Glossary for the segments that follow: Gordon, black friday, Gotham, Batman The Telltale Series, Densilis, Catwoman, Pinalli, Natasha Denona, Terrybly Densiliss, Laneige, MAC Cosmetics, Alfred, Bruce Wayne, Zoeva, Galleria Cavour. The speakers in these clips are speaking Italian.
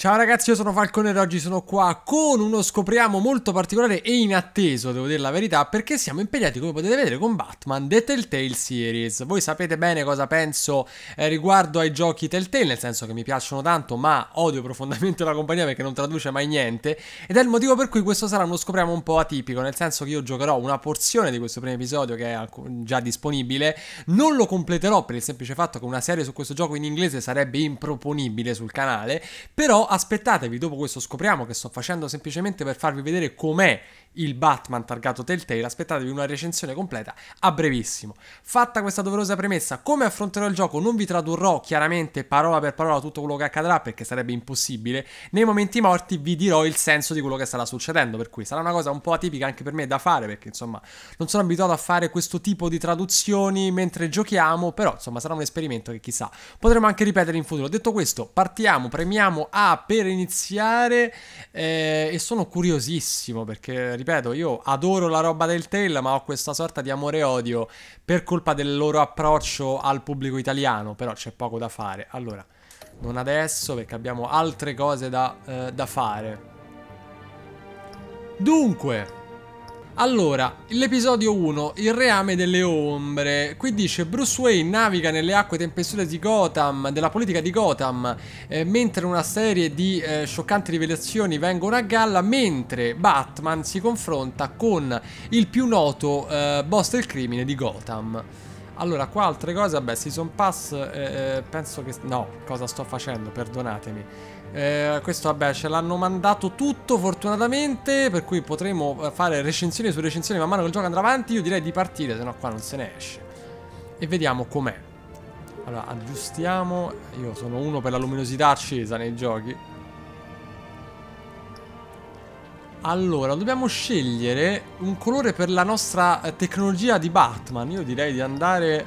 Ciao ragazzi, io sono Falcone e oggi sono qua con uno scopriamo molto particolare e inatteso, devo dire la verità, perché siamo impegnati, come potete vedere, con Batman The Telltale Series. Voi sapete bene cosa penso riguardo ai giochi Telltale, nel senso che mi piacciono tanto, ma odio profondamente la compagnia perché non traduce mai niente, ed è il motivo per cui questo sarà uno scopriamo un po' atipico, nel senso che io giocherò una porzione di questo primo episodio che è già disponibile, non lo completerò per il semplice fatto che una serie su questo gioco in inglese sarebbe improponibile sul canale, però aspettatevi, dopo questo scopriamo che sto facendo semplicemente per farvi vedere com'è il Batman targato Telltale, aspettatevi una recensione completa a brevissimo. Fatta questa doverosa premessa, come affronterò il gioco non vi tradurrò chiaramente parola per parola tutto quello che accadrà perché sarebbe impossibile, nei momenti morti vi dirò il senso di quello che starà succedendo, per cui sarà una cosa un po' atipica anche per me da fare perché insomma non sono abituato a fare questo tipo di traduzioni mentre giochiamo, però insomma sarà un esperimento che chissà potremo anche ripetere in futuro. Detto questo, partiamo, premiamo A per iniziare e sono curiosissimo perché, ripeto, io adoro la roba del Telltale ma ho questa sorta di amore e odio per colpa del loro approccio al pubblico italiano, però c'è poco da fare. Allora, non adesso perché abbiamo altre cose da fare. Dunque, allora, l'episodio 1, il reame delle ombre. Qui dice: Bruce Wayne naviga nelle acque tempestose di Gotham, della politica di Gotham, mentre una serie di scioccanti rivelazioni vengono a galla, mentre Batman si confronta con il più noto boss del crimine di Gotham. Allora, qua altre cose, vabbè, season pass, penso che... no, cosa sto facendo? Perdonatemi. Questo vabbè ce l'hanno mandato tutto fortunatamente, per cui potremo fare recensioni su recensioni man mano che il gioco andrà avanti. Io direi di partire, se no qua non se ne esce. E vediamo com'è. Allora aggiustiamo. Io sono uno per la luminosità accesa nei giochi. Allora dobbiamo scegliere un colore per la nostra tecnologia di Batman. Io direi di andare...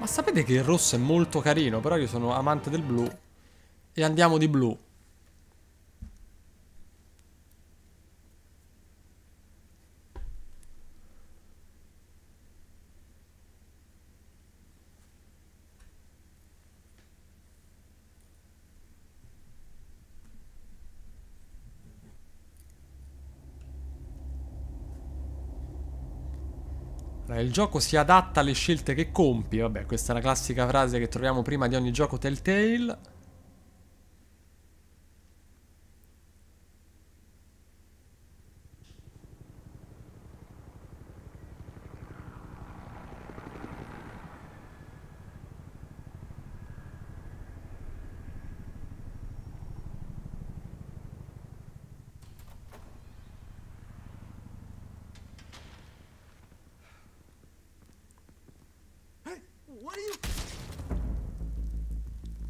ma sapete che il rosso è molto carino, però io sono amante del blu e andiamo di blu. Il gioco si adatta alle scelte che compi. Vabbè, questa è la classica frase che troviamo prima di ogni gioco Telltale.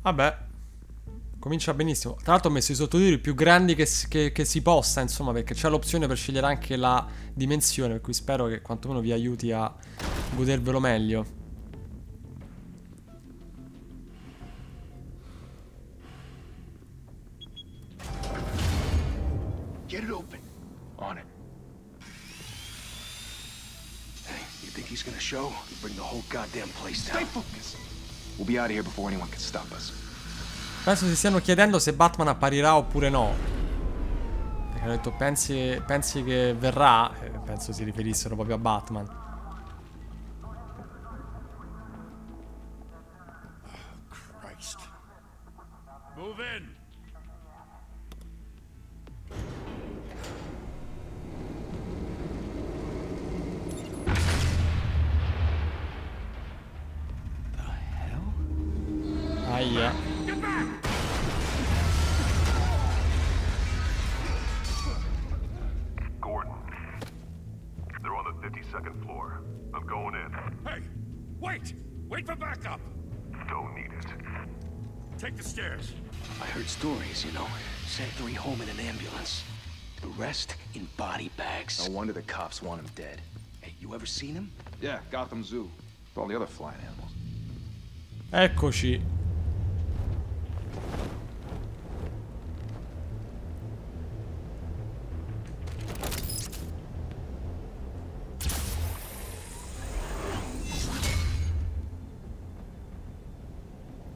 Vabbè, comincia benissimo. Tra l'altro ho messo i sottotitoli più grandi che si possa, insomma, perché c'è l'opzione per scegliere anche la dimensione, per cui spero che quantomeno vi aiuti a godervelo meglio. Get it open. On it. Hey, you think he's gonna show? Bring the whole goddamn place down. Stay focused. We'll be out of here before anyone can stop us. Penso si stiano chiedendo se Batman apparirà oppure no. Perché hanno detto pensi che verrà? Penso si riferissero proprio a Batman. Oh, Christ. Move in. Yeah. Gordon, they're on the 52nd floor. I'm going in. Hey, wait! Wait for backup! Don't need it. Take the stairs. I heard stories, you know. Sent three home in an ambulance. The rest in body bags. No wonder the cops want him dead. Hey, you ever seen him? Yeah, Gotham Zoo. With all the other flying animals. Eccoci.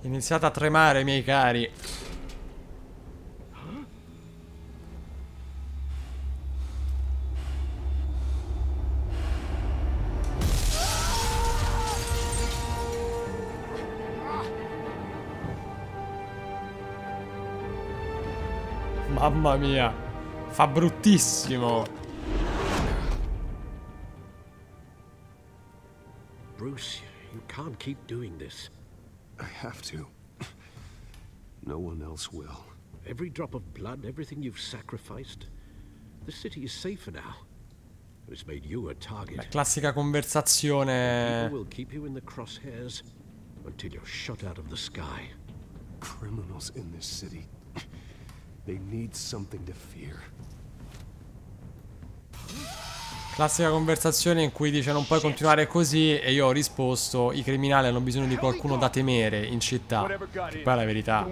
Iniziate a tremare, miei cari. Mamma mia, fa bruttissimo. Bruce, you can't keep doing this. I have to. No one else will. Every drop of blood, everything you've sacrificed. The city is safer now. It's made you a target. La classica conversazione. People will keep you in the crosshairs until you're shot out of the sky. Criminals in this city. They need something to fear. Classica conversazione in cui dice non puoi continuare così, e io ho risposto i criminali hanno bisogno di qualcuno da temere in città. Che poi è la verità.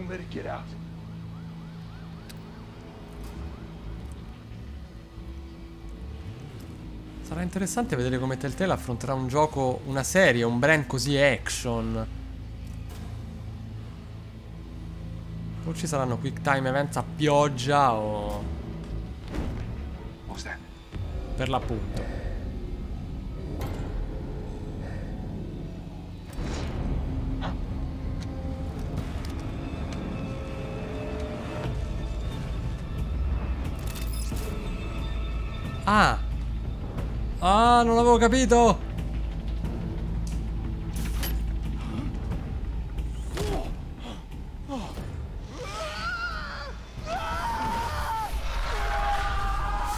Sarà interessante vedere come Telltale affronterà un gioco, una serie, un brand così action. O ci saranno quick time events a pioggia o... per l'appunto. Ah! Ah, non l'avevo capito!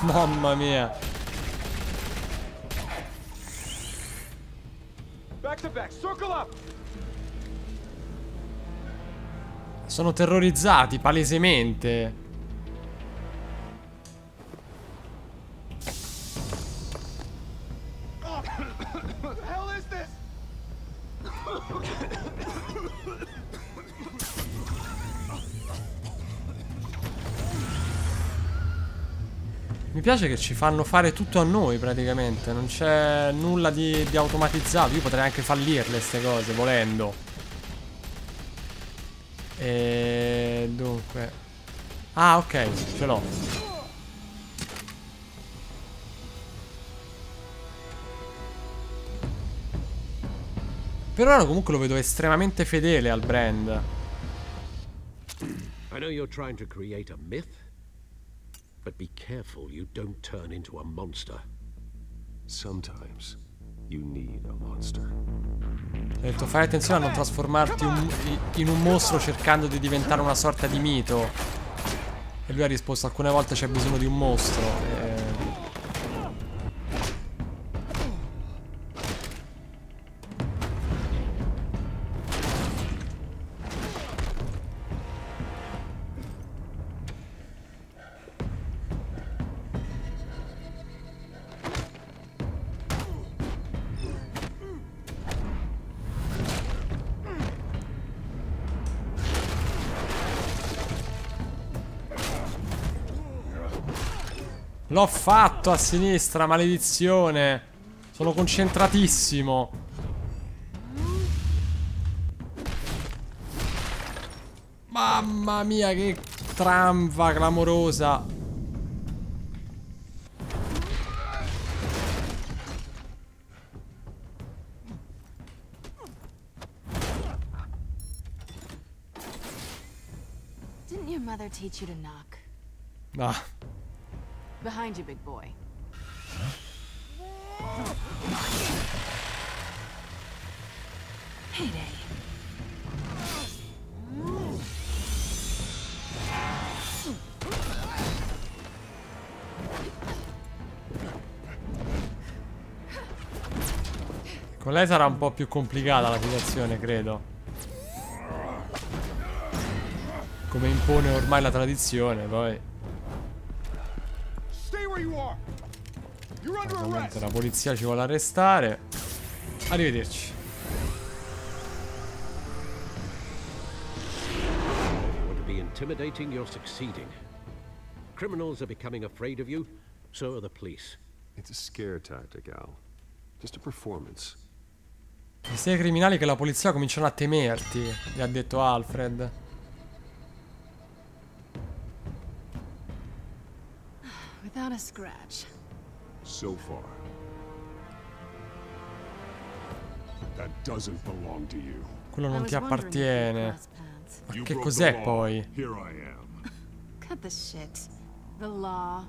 Mamma mia! Sono terrorizzati, palesemente. Mi piace che ci fanno fare tutto a noi praticamente, non c'è nulla di automatizzato, io potrei anche fallirle ste cose volendo. E dunque... ah ok, ce l'ho. Per ora comunque lo vedo estremamente fedele al brand. I know you're trying to create a myth. But be careful you don't turn into a monster. Sometimes you need a monster. Ho detto fai attenzione a non trasformarti in un mostro cercando di diventare una sorta di mito. E lui ha risposto alcune volte c'è bisogno di un mostro. L'ho fatto a sinistra, maledizione. Sono concentratissimo. Mamma mia, che tramva clamorosa. Didn't your mother teach you to knock? Ah. Behind you, big boy. Heyday. Con lei sarà un po' più complicata la situazione, credo. Come impone ormai la tradizione, poi. Ovviamente la polizia ci vuole arrestare. Arrivederci. You want to be intimidating, you're succeeding. Criminals are becoming afraid of you, so are the police. It's a scare tactic, Al. Just a performance. I sei criminali che la polizia cominciano a temerti, gli ha detto Alfred. Without a scratch. So far. That doesn't belong to you. Quello non ti appartiene. Ma che cos'è poi? Here I am. Cut the shit. The law.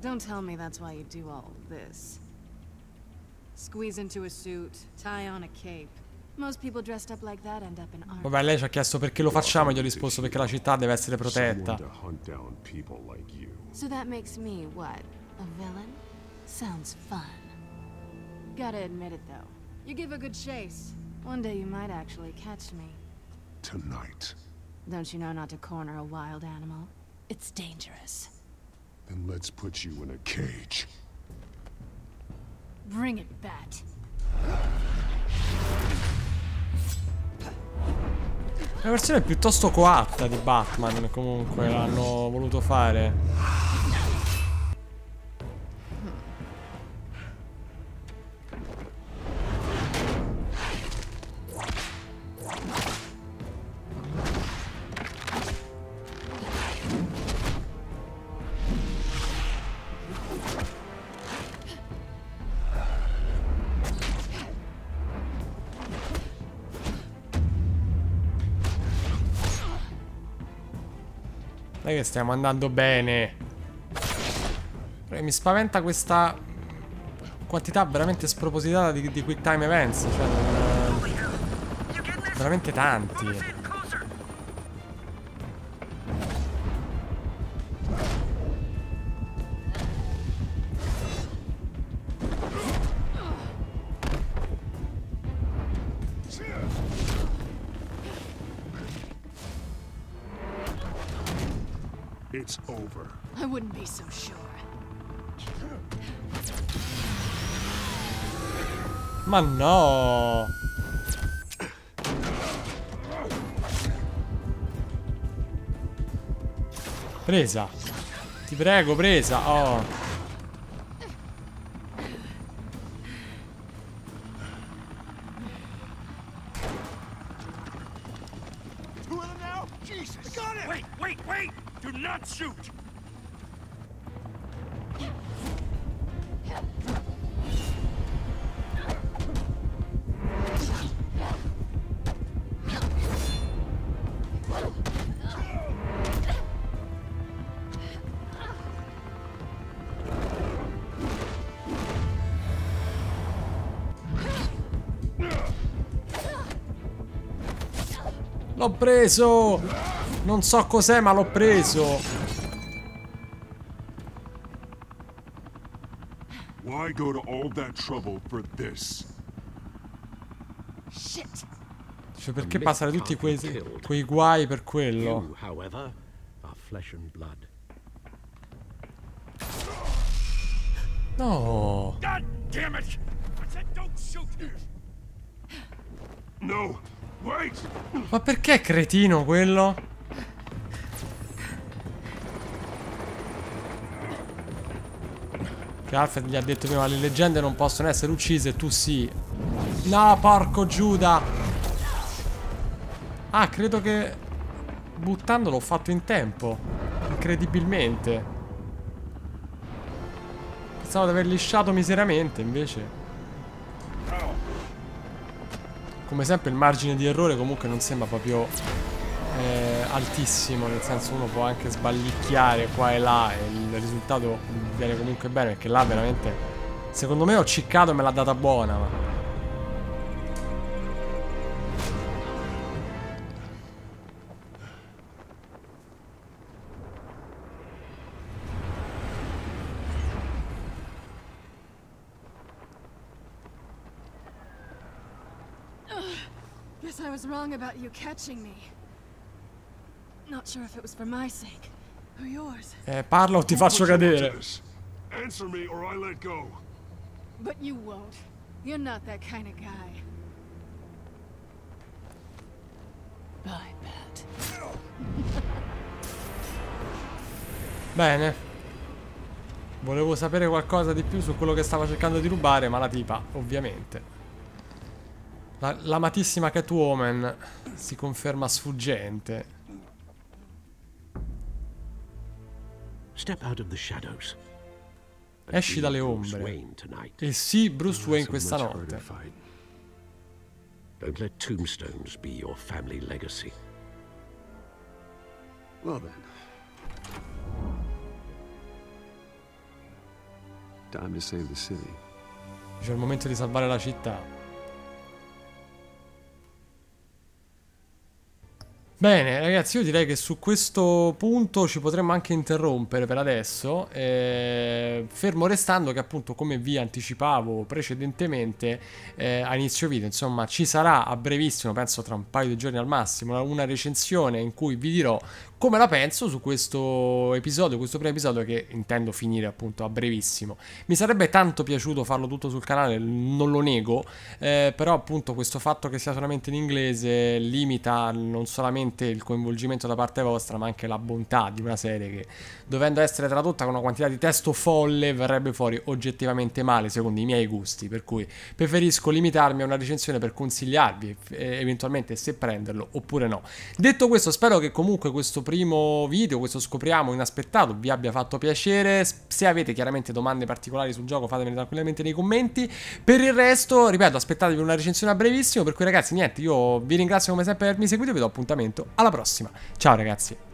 Don't tell me that's why you do all this. Squeeze into a suit, tie on a cape. Most people dressed up like that end up in arms. Vabbè, lei ci ha chiesto perché lo facciamo e gli ho risposto perché la città deve essere protetta. So that makes me what? A villain? Sounds fun. Gotta admit it though. You give a good chase. One day you might actually catch me. Tonight. Don't you know not to corner a wild animal? It's dangerous. Then let's put you in a cage. Bring it, Bat. È una versione piuttosto coatta di Batman, comunque l'hanno voluto fare. Non è che stiamo andando bene. Però mi spaventa questa quantità veramente spropositata di quick time events. Cioè, veramente tanti. It's over. I wouldn't be so sure. Ma no. Presa. Ti prego, presa. Oh. L'ho preso! Non so cos'è, ma l'ho preso! Why go to all that trouble for this? Shit. Cioè, perché passare tutti quei guai per quello? No! God damn it! I said don't shoot here. No! Ma perché è cretino quello? Che Alfred gli ha detto prima: le leggende non possono essere uccise, tu sì. No, porco Giuda. Ah, credo che buttandolo ho fatto in tempo. Incredibilmente. Pensavo di aver lisciato miseramente, invece. Come sempre il margine di errore comunque non sembra proprio altissimo, nel senso uno può anche sballicchiare qua e là e il risultato viene comunque bene, perché là veramente secondo me ho ciccato e me l'ha data buona, ma... I was wrong about you catching me. Not sure if it was for my sake or yours. Parla o ti faccio cadere. Answer me or I let go. But you won't. You're not that kind of guy. Bye, Pat. Bene. Volevo sapere qualcosa di più su quello che stava cercando di rubare, ma la tipa, ovviamente. L'amatissima Catwoman si conferma sfuggente. Esci dalle ombre. E sì, Bruce Wayne questa notte. Don't let tombstones be your family legacy. Well then. Dice, è il momento di salvare la città. Bene, ragazzi, io direi che su questo punto ci potremmo anche interrompere per adesso, fermo restando che, appunto, come vi anticipavo precedentemente a inizio video, insomma, ci sarà a brevissimo, penso tra un paio di giorni al massimo, una recensione in cui vi dirò come la penso su questo episodio, questo primo episodio che intendo finire, appunto, a brevissimo. Mi sarebbe tanto piaciuto farlo tutto sul canale, non lo nego, però, appunto, questo fatto che sia solamente in inglese limita non solamente il coinvolgimento da parte vostra, ma anche la bontà di una serie che, dovendo essere tradotta con una quantità di testo folle, verrebbe fuori oggettivamente male secondo i miei gusti, per cui preferisco limitarmi a una recensione per consigliarvi eventualmente se prenderlo oppure no. Detto questo, spero che comunque questo primo video, questo scopriamo inaspettato, vi abbia fatto piacere. Se avete chiaramente domande particolari sul gioco, fatemele tranquillamente nei commenti. Per il resto, ripeto, aspettatevi una recensione a brevissimo, per cui, ragazzi, niente, io vi ringrazio come sempre per avermi seguito e vi do appuntamento alla prossima. Ciao, ragazzi!